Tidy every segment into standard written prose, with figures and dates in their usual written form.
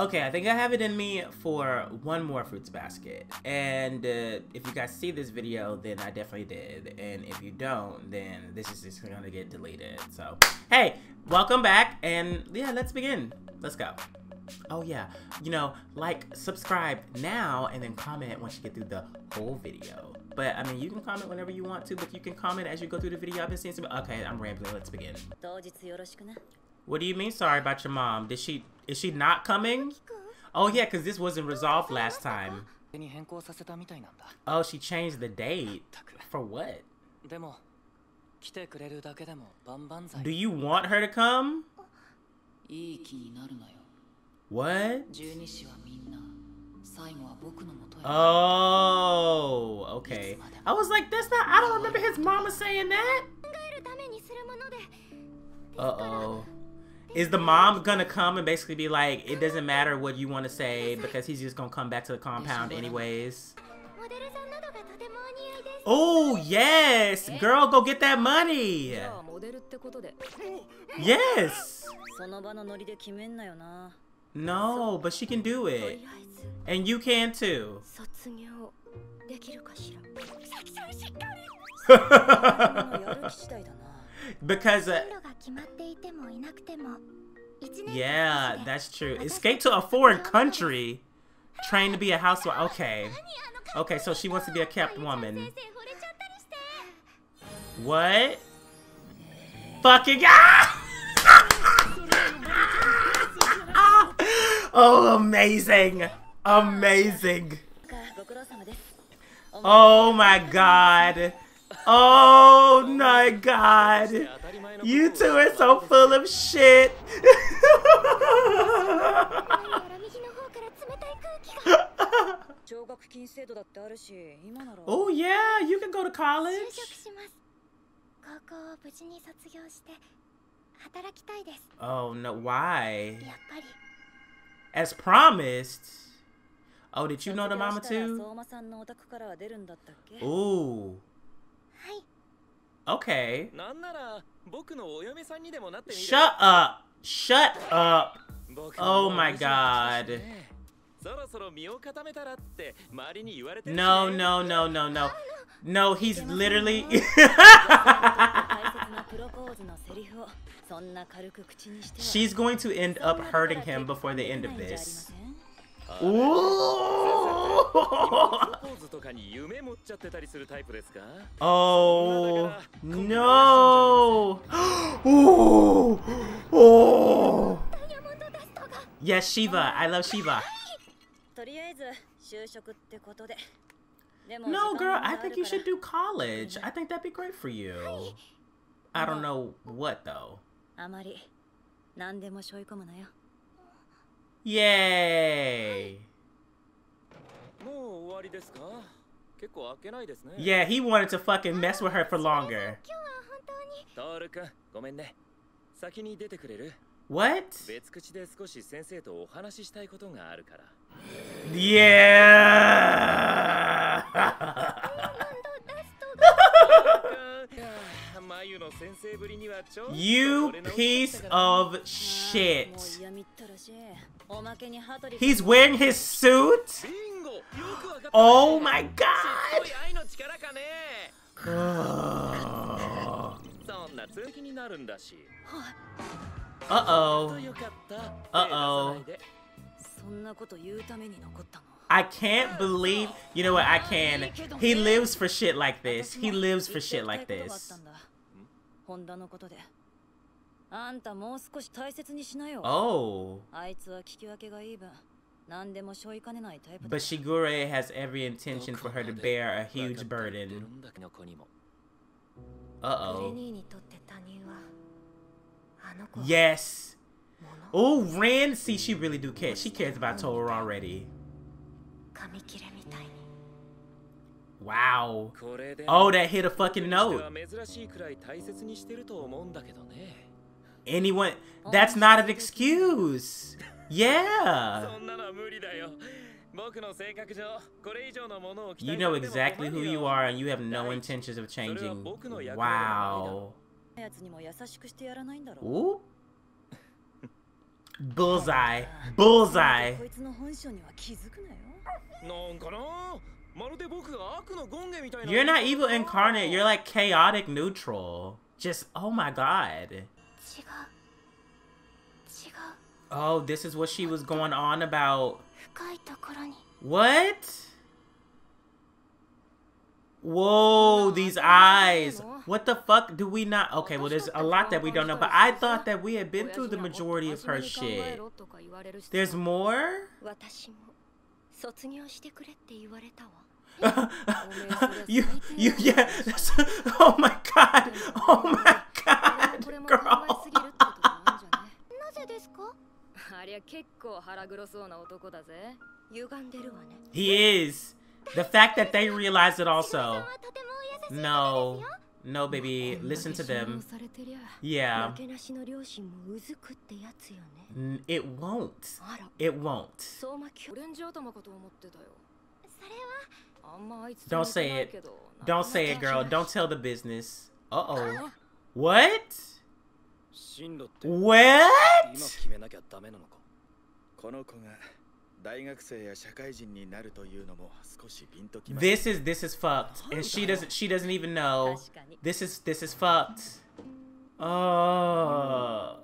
Okay, I think I have it in me for one more Fruits Basket. And if you guys see this video, then I definitely did. And if you don't, then this is just gonna get deleted. So, hey, welcome back. And yeah, let's begin. Let's go. Oh yeah, you know, like, subscribe now, and then comment once you get through the whole video. But I mean, you can comment whenever you want to, but you can comment as you go through the video. I've been seeing some. Okay, I'm rambling. Let's begin. What do you mean? Sorry about your mom. Did she? Is she not coming? Oh yeah, cause this wasn't resolved last time. Oh, she changed the date. For what? Do you want her to come? What? Oh, okay. I was like, that's not. I don't remember his mama saying that. Uh-oh. Is the mom gonna come and basically be like, it doesn't matter what you want to say because he's just gonna come back to the compound anyways? Oh, yes! Girl, go get that money! Yes! No, but she can do it. And you can too. Because yeah, that's true. Escape to a foreign country, train to be a housewife. Okay, okay, so she wants to be a kept woman. What? Fucking oh, amazing, amazing. Oh my god. Oh my god, you two are so full of shit. Oh yeah, you can go to college. Oh no, why? As promised. Oh, did you know the mama too? Ooh. Okay. Shut up. Shut up. Oh my god. No, no, no, no, no. No, he's literally. She's going to end up hurting him before the end of this. Ooh. Oh no! Ooh. Oh. Yes, Shiva. I love Shiva. No, girl. I think you should do college. I think that'd be great for you. I don't know what though. Yay! Yeah, he wanted to fucking mess with her for longer. What? Yeah! You piece of shit. He's wearing his suit? Oh my god! Uh-oh. Uh-oh. I can't believe... You know what? I can. He lives for shit like this. He lives for shit like this. Oh. But Shigure has every intention for her to bear a huge burden. Uh-oh. Yes. Oh, Rin. See, she really do care. She cares about Tohru already. Wow. Oh, that hit a fucking note. Anyone... That's not an excuse. Yeah. You know exactly who you are and you have no intentions of changing. Wow. Ooh. Bullseye. Bullseye. You're not evil incarnate. You're like chaotic neutral. Just, oh my god. Oh, this is what she was going on about. What? Whoa, these eyes. What the fuck do we not? Okay, well, there's a lot that we don't know, but I thought that we had been through the majority of her shit. There's more? Yeah. Oh my god. Oh my god, girl. He is. The fact that they realized it also. No. No, baby. Listen to them. Yeah. It won't. It won't. Don't say it. Don't say it, girl. Don't tell the business. Uh-oh. What? What? This is fucked, and she doesn't even know. This is fucked. Oh.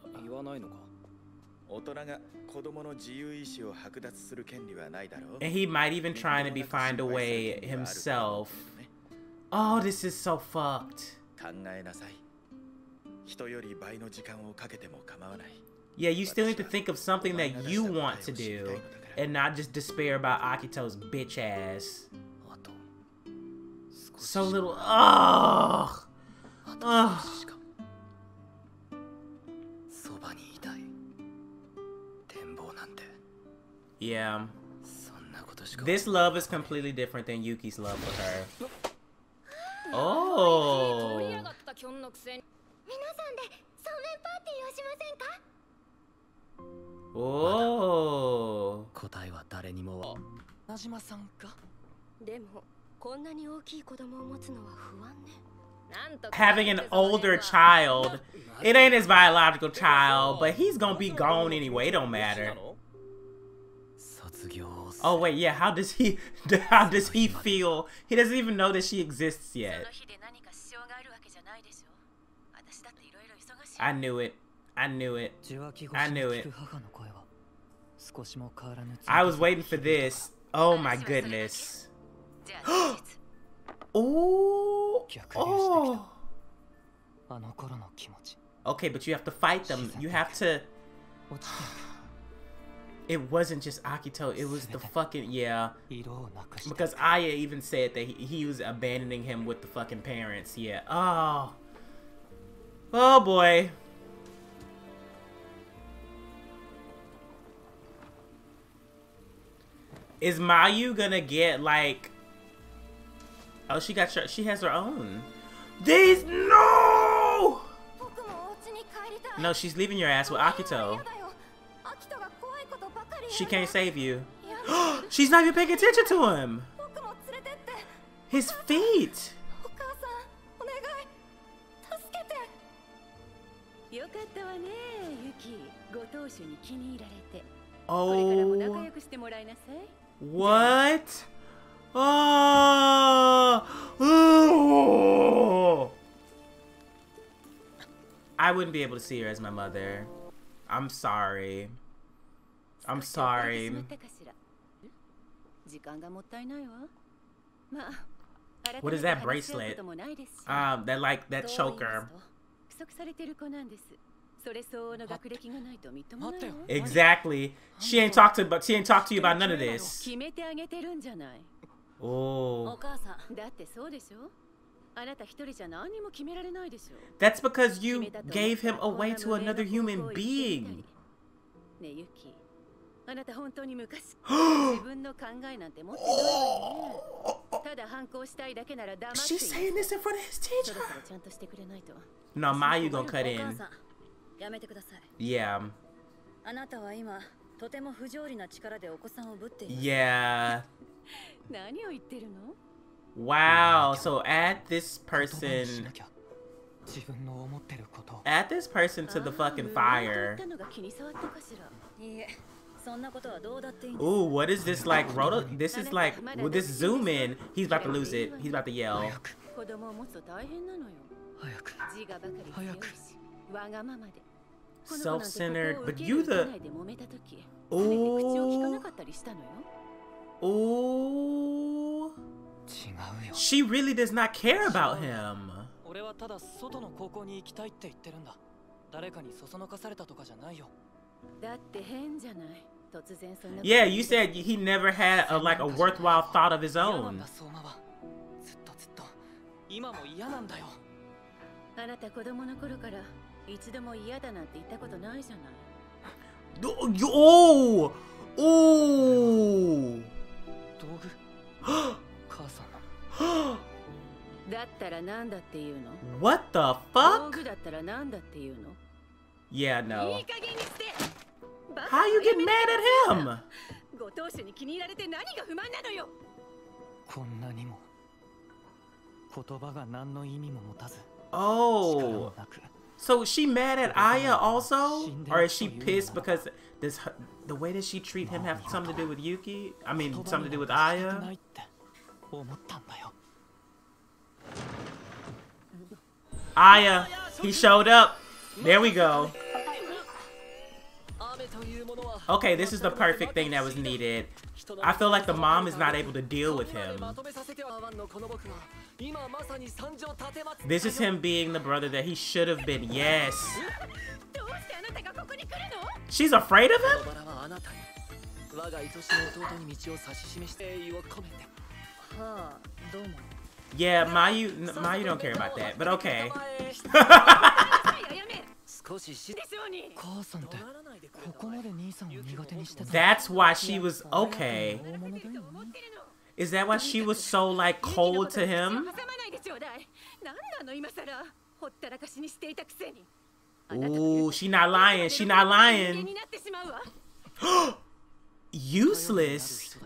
And he might even trying to be find a way himself. Oh, this is so fucked. Yeah, you still need to think of something that you want to do and not just despair about Akito's bitch ass. So little. Oh, oh. Yeah. This love is completely different than Yuki's love for her. Oh. Oh. Having an older child. It ain't his biological child, but he's gonna be gone anyway. It don't matter. Oh wait, yeah, how does he feel? He doesn't even know that she exists yet. I knew it. I knew it. I knew it. I was waiting for this. Oh my goodness. Oh. Oh. Okay, but you have to fight them. You have to. It wasn't just Akito. It was the fucking, yeah. Because Aya even said that he was abandoning him with the fucking parents. Yeah. Oh. Oh boy. Is Mayu gonna get like? Oh, she has her own. These no. No, she's leaving your ass with Akito. She can't save you. She's not even paying attention to him. His feet. Oh. What? Oh. I wouldn't be able to see her as my mother. I'm sorry. I'm sorry. What is that bracelet? That like that choker. Exactly. She ain't talked to you about none of this. Oh. That's because you gave him away to another human being. She's saying this in front of his teacher. No, Mayu gonna cut in. Yeah. Yeah. Wow. So add this person. Add this person to the fucking fire. Ooh, what is this like? This is like, with this zoom in, he's about to lose it. He's about to yell. Self-centered, but you the... Ooh. Ooh. She really does not care about him. Yeah, you said he never had a, like a worthwhile thought of his own. Oh, oh. What the fuck? Yeah, no. How you get mad at him? Oh. So she mad at Aya also? Or is she pissed because this, the way that she treat him have something to do with Yuki? I mean, something to do with Aya? Aya, he showed up. There we go. Okay, this is the perfect thing that was needed. I feel like the mom is not able to deal with him. This is him being the brother that he should have been. Yes. She's afraid of him? Yeah, Mayu don't care about that, but okay. That's why she was okay. Is that why she was so like cold to him? Ooh, she not lying. She not lying. Useless.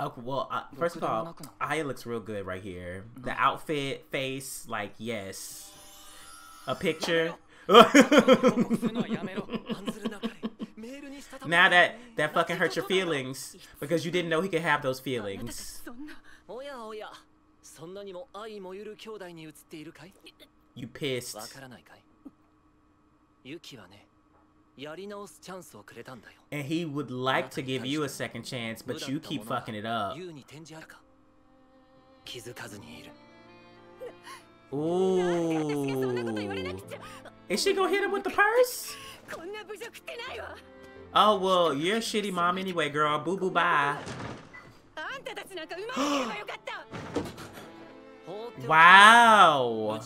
Okay, well, first of all, Aya looks real good right here. The outfit, face, like, yes. A picture. Now that fucking hurt your feelings because you didn't know he could have those feelings. You pissed. And he would like to give you a second chance, but you keep fucking it up. Ooh. Is she gonna hit him with the purse? Oh, well, you're a shitty mom anyway, girl. Boo boo bye. Wow.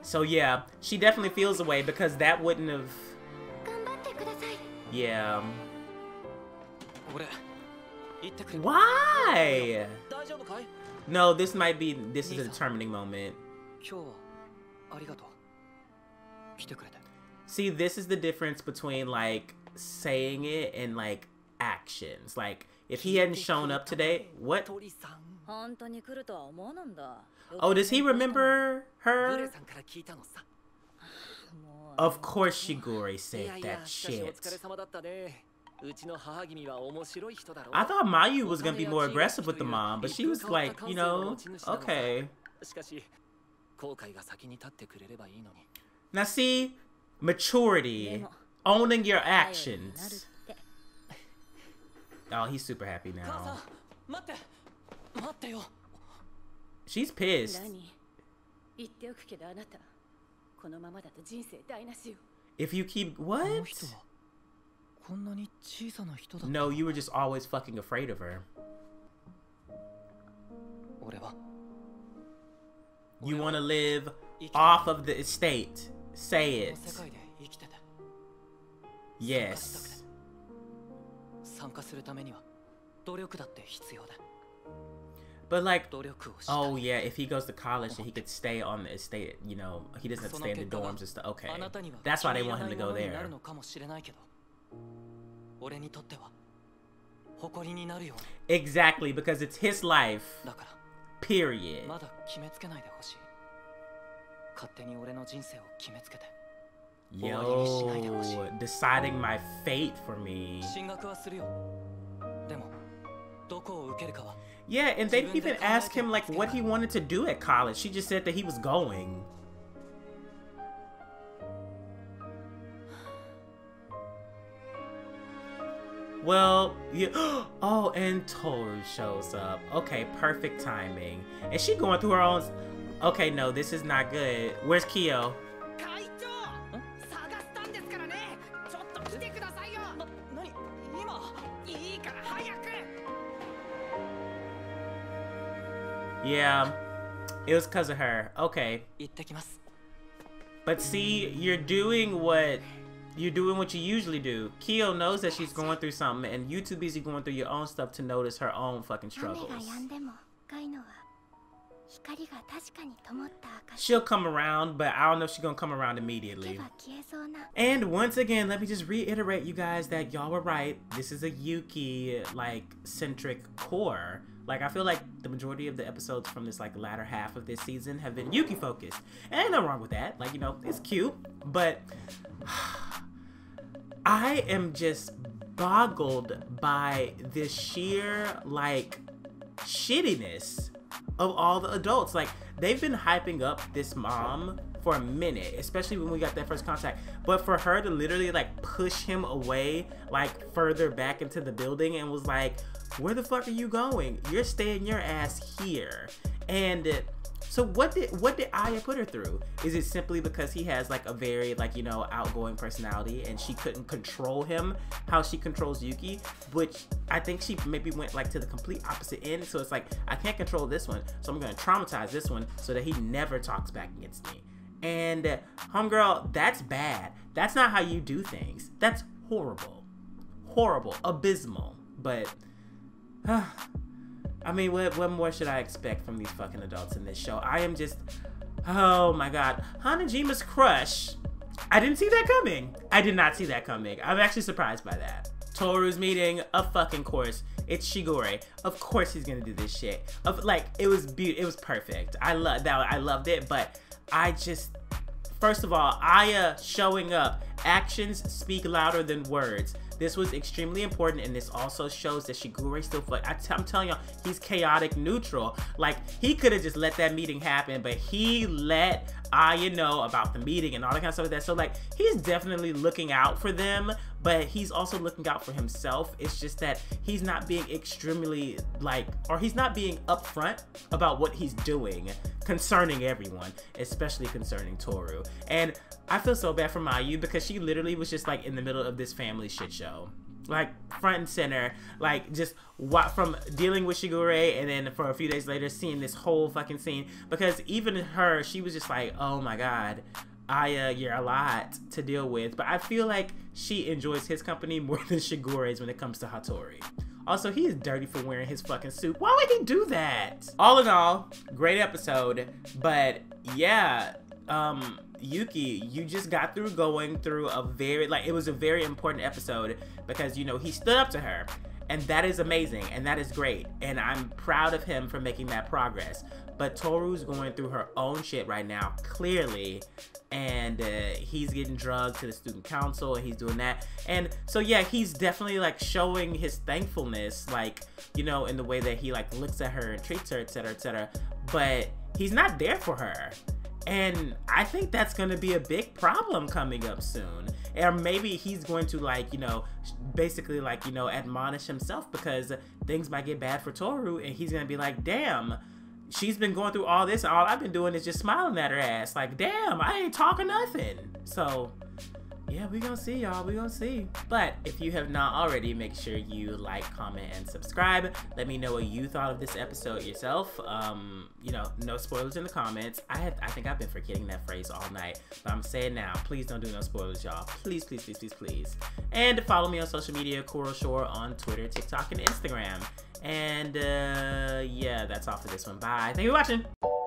So yeah, she definitely feels away because that wouldn't have... Yeah. Why? No, this might be... This is a determining moment. See, this is the difference between, like, saying it and, like, actions. Like, if he hadn't shown up today... What? Oh, does he remember her? Of course Shigure said that shit. I thought Mayu was gonna be more aggressive with the mom, but she was like, you know, okay. Now see, maturity, owning your actions. Oh, he's super happy now. She's pissed. If you keep... What? No, you were just always fucking afraid of her. You want to live off of the estate. Say it. Yes. But like, oh yeah, if he goes to college and he could stay on the estate, you know, he doesn't have to stay in the dorms and stuff. Okay, that's why they want him to go there. Exactly, because it's his life. Period. Yo, deciding my fate for me. Yeah, and they didn't even ask him like what he wanted to do at college. She just said that he was going. Well, yeah. Oh, and Tohru shows up. Okay, perfect timing. And she going through her own. Okay, no, this is not good. Where's Kyo? Yeah, it was because of her. Okay. But see, you're doing what you usually do. Kyo knows that she's going through something, and you too busy going through your own stuff to notice her own fucking struggles. She'll come around, but I don't know if she's gonna come around immediately. And once again, let me just reiterate, you guys, that y'all were right. This is a Yuki like centric core. Like, I feel like the majority of the episodes from this, like, latter half of this season have been Yuki-focused. And ain't no wrong with that. Like, you know, it's cute. But I am just boggled by this sheer, like, shittiness of all the adults. Like, they've been hyping up this mom for a minute, especially when we got that first contact. But for her to literally, like, push him away, like, further back into the building and was like, where the fuck are you going? You're staying your ass here. And so what did Aya put her through? Is it simply because he has like a very like, you know, outgoing personality and she couldn't control him how she controls Yuki, which I think she maybe went like to the complete opposite end. So it's like, I can't control this one, so I'm gonna traumatize this one so that he never talks back against me. And homegirl, that's bad. That's not how you do things. That's horrible. Horrible. Abysmal. But I mean, what more should I expect from these fucking adults in this show? I am just, oh my god. Hanajima's crush. I didn't see that coming. I did not see that coming. I'm actually surprised by that. Tohru's meeting, of fucking course. It's Shigure. Of course he's gonna do this shit. Of like, it was beautiful. It was perfect. I love that. I loved it. But I just, first of all, Aya showing up. Actions speak louder than words. This was extremely important, and this also shows that Shigure still, I'm telling y'all, he's chaotic neutral. Like, he could have just let that meeting happen, but he let Aya know about the meeting and all that kind of stuff like that. So, like, he's definitely looking out for them, but he's also looking out for himself. It's just that he's not being extremely, like, or he's not being upfront about what he's doing concerning everyone, especially concerning Tohru. And I feel so bad for Mayu because she literally was just like in the middle of this family shit show, like front and center, like just what from dealing with Shigure and then for a few days later seeing this whole fucking scene. Because even her, she was just like, oh my god, Aya, you're a lot to deal with. But I feel like she enjoys his company more than Shigure's when it comes to Hattori. Also, he is dirty for wearing his fucking suit. Why would he do that? All in all, great episode. But yeah, Yuki, you just got through going through a very, like, it was a very important episode because, you know, he stood up to her. And that is amazing, and that is great. And I'm proud of him for making that progress. But Tohru's going through her own shit right now, clearly. And he's getting drugged to the student council, and he's doing that. And so, yeah, he's definitely, like, showing his thankfulness, like, you know, in the way that he, like, looks at her and treats her, et cetera, et cetera. But he's not there for her. And I think that's going to be a big problem coming up soon. Or maybe he's going to, like, you know, basically, like, you know, admonish himself because things might get bad for Tohru. And he's going to be like, damn, she's been going through all this. And all I've been doing is just smiling at her ass. Like, damn, I ain't talking nothing. So, yeah, we're going to see, y'all. We're going to see. But if you have not already, make sure you like, comment, and subscribe. Let me know what you thought of this episode yourself. You know, no spoilers in the comments. I think I've been forgetting that phrase all night, but I'm saying now, please don't do no spoilers, y'all. Please, please, please, please, please. And follow me on social media, Kuroshor, on Twitter, TikTok, and Instagram. And yeah, that's all for this one. Bye. Thank you for watching.